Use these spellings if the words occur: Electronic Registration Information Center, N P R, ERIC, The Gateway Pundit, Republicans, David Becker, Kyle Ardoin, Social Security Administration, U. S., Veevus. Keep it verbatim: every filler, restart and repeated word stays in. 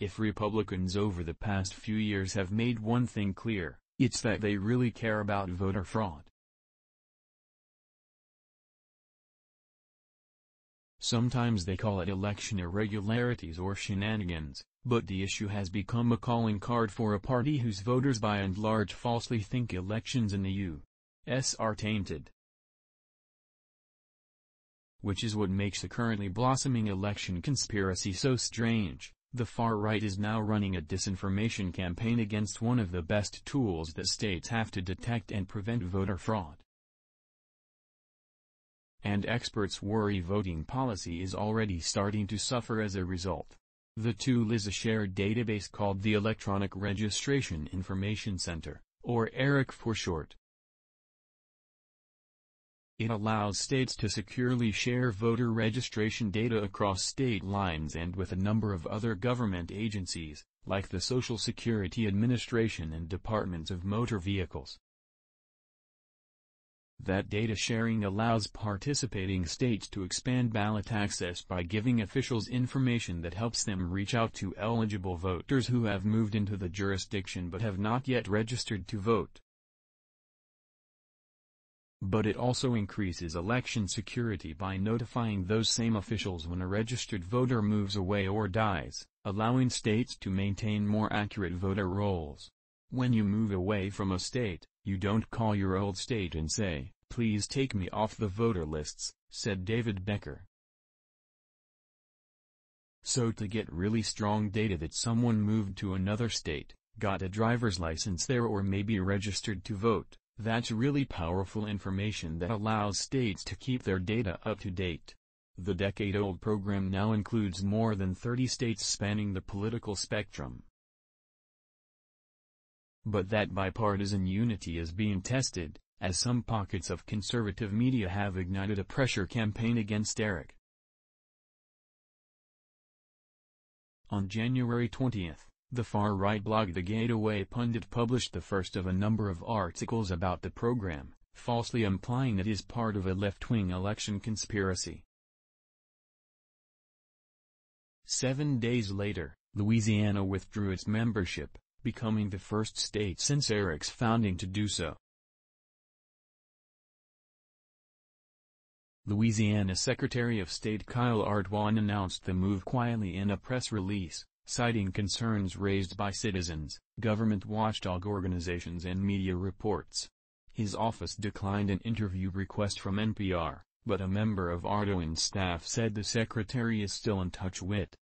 If Republicans over the past few years have made one thing clear, it's that they really care about voter fraud. Sometimes they call it election irregularities or shenanigans, but the issue has become a calling card for a party whose voters by and large falsely think elections in the U S are tainted. Which is what makes the currently blossoming election conspiracy so strange. The far right is now running a disinformation campaign against one of the best tools that states have to detect and prevent voter fraud. And experts worry voting policy is already starting to suffer as a result. The tool is a shared database called the Electronic Registration Information Center, or ERIC for short. It allows states to securely share voter registration data across state lines and with a number of other government agencies, like the Social Security Administration and Departments of Motor Vehicles. That data sharing allows participating states to expand ballot access by giving officials information that helps them reach out to eligible voters who have moved into the jurisdiction but have not yet registered to vote. But it also increases election security by notifying those same officials when a registered voter moves away or dies, allowing states to maintain more accurate voter rolls. When you move away from a state, you don't call your old state and say, "Please take me off the voter lists," said David Becker. So to get really strong data that someone moved to another state, got a driver's license there or maybe registered to vote, that's really powerful information that allows states to keep their data up to date. The decade-old program now includes more than thirty states spanning the political spectrum. But that bipartisan unity is being tested, as some pockets of conservative media have ignited a pressure campaign against ERIC. On January twentieth, the far-right blog The Gateway Pundit published the first of a number of articles about the program, falsely implying it is part of a left-wing election conspiracy. Seven days later, Louisiana withdrew its membership, becoming the first state since ERIC's founding to do so. Louisiana Secretary of State Kyle Ardoin announced the move quietly in a press release, citing concerns raised by citizens, government watchdog organizations and media reports. His office declined an interview request from N P R, but a member of Ardoin's staff said the secretary is still in touch with